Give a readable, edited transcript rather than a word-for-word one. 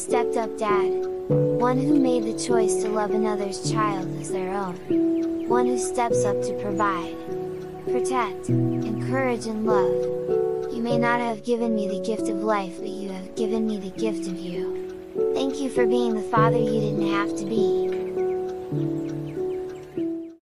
stepped up dad, one who made the choice to love another's child as their own, one who steps up to provide, protect, encourage and love. You may not have given me the gift of life, but you have given me the gift of you. Thank you for being the father you didn't have to be.